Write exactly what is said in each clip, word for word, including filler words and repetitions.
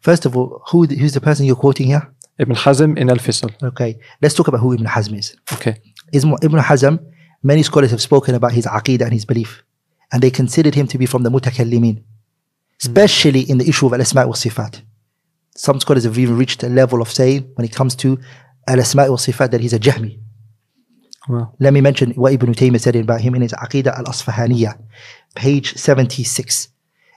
First of all, who who's the person you're quoting here? Ibn Hazm in Al-Fisal. Okay, let's talk about who Ibn Hazm is. Okay. Ibn Hazm, many scholars have spoken about his aqeedah and his belief, and they considered him to be from the Mutakallimin, especially in the issue of al-Isma'i wa Sifat. Some scholars have even reached a level of saying, when it comes to al-Isma'i wa Sifat, that he's a Jahmi. Wow. Let me mention what Ibn Taymiyyah said about him in his Aqeedah al-Asfahaniya, page seventy-six.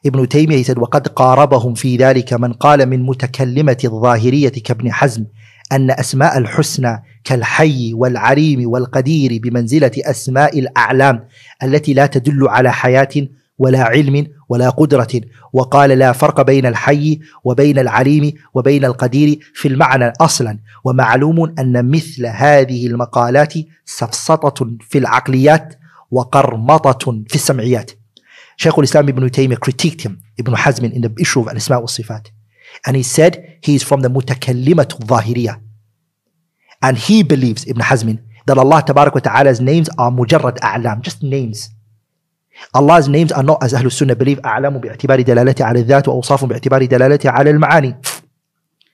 Ibn Taymiyyah, he said, وَقَدْ قَارَبَهُمْ فِي ذَلِكَ مَنْ قَالَ مِنْ مُتَكَلِّمَةِ الظَّاهِرِيَةِ كَابْنِ حَزْمٍ أَنَّ أَسْمَاءَ الْحُسْنَى كَالْحَيِّ وَالْعَلِيمِ وَالْقَدِيرِ بِمَنْزِلَةِ أَسْمَاءِ الْأَعْلَامِ التي لا تدل على حياة ولا علم ولا قدرة، وقال لا فرق بين الحي وبين العليم وبين القدير في المعنى أصلا، ومعلوم أن مثل هذه المقالات سفسطة في العقليات وقرمطة في السمعيات. Shaykh al-Islam Ibn Taymiyyah critiqued him, Ibn Hazm, in the issue of al-Isma' wal-Sifat, and he said he is from the Mutakallimat al-Zahiriyah, and he believes, Ibn Hazm, that Allah Tabarak wa Ta'ala's names are mujarrad a'lam, just names. Allah's names are not, as Ahlul Sunnah believe, a'lamu bi'atibari dalalati ala al-dhat wa awsafu bi'atibari dalalati ala al-ma'ani,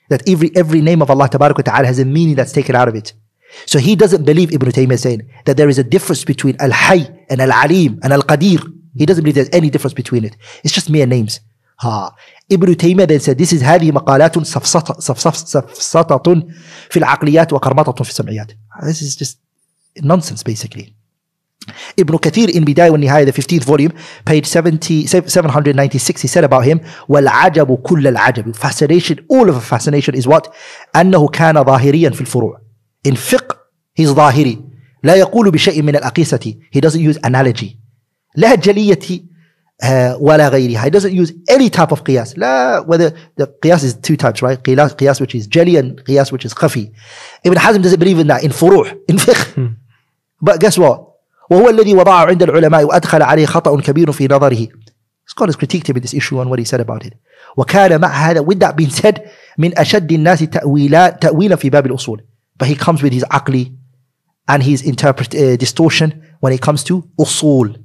that every every name of Allah Tabarak wa Ta'ala has a meaning that's taken out of it. So he doesn't believe, Ibn Taymiyyah saying, that there is a difference between al-Hay and al-Alim and al-Qadir. He doesn't believe there's any difference between it. It's just mere names. Ha. Ibn Taymiyyah then said, this is هذه مقالات سفسطة في العقليات وقرمطة في السمعيات. This is just nonsense basically. Ibn Kathir in Bidai when he hired the fifteenth volume, page seven ninety-six, he said about him, وَالْعَجَبُ كُلَّ الْعَجَبِ. Fascination, all of a fascination is what? أَنَّهُ كَانَ ظَاهِرِيًا في الفروع. In fiqh, he's ظاهري. لا يقول بشيء من الأقيسة. He doesn't use analogy. لا جليتي ولا غيرها. He doesn't use any type of qiyas. لا, whether the qiyas is two types, right? Qiyas, qiyas which is jali and qiyas which is khafi. Ibn Hazm doesn't believe in that, in furuh, in fiqh. But guess what? وهو الذي وضعه عند العلماء وأدخل عليه خطأ كبير في نظره. Scholars critiqued him in this issue and what he said about it. وكان مع هذا, with that being said, من أشد الناس تأويلا تأويلا في باب الأصول. But he comes with his aqli and his interpret uh, distortion when it comes to usul.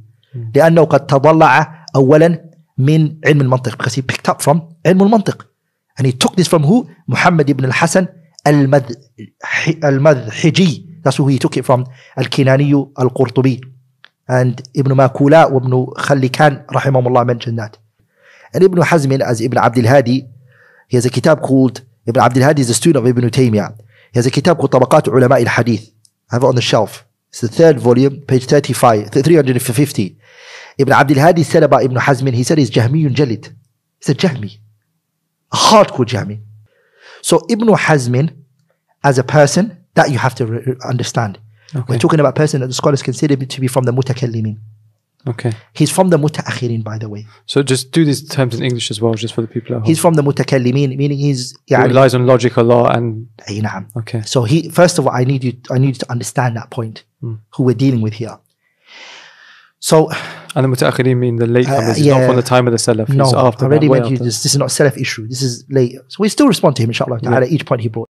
لأنه قد تضلع أولا من علم المنطق, because he picked up from علم المنطق, and he took this from who? Muhammad ibn al-Hasan al-Madhhiji. That's who he took it from, al-Kinani, al-Qurtubi, and Ibn Makula wa Ibn Khalikan rahimahumullah mentioned that. And Ibn Hazm, as Ibn Abdul Hadi, he has a kitab called, Ibn Abdul Hadi is a student of Ibn Taymiyyah, he has a kitab called Tabaqat Ulama al-Hadith. I have it on the shelf. It's the third volume, page thirty-five, three hundred fifty. Ibn Abdul Hadi said about Ibn Hazm, he said he's Jahmiyun Jalid. He's a Jahmi, a hardcore Jahmi. So Ibn Hazm as a person, that you have to understand. Okay. We're talking about a person that the scholars consider to be from the Mutakallimin. Okay. He's from the Mutaakhirin, by the way. So just do these terms in English as well, just for the people at home. He's from the Mutakallimin, meaning he's... He relies on logic a lot and... Okay. So he, first of all, I need you, I need you to understand that point. Who we're dealing with here. So, and the Mutaakhirin mean the late comers, uh, yeah, not from the time of the Salaf. No, after I already mentioned this, this is not a Salaf issue, this is late. So we still respond to him, inshallah, yeah. Ta'ala, each point he brought.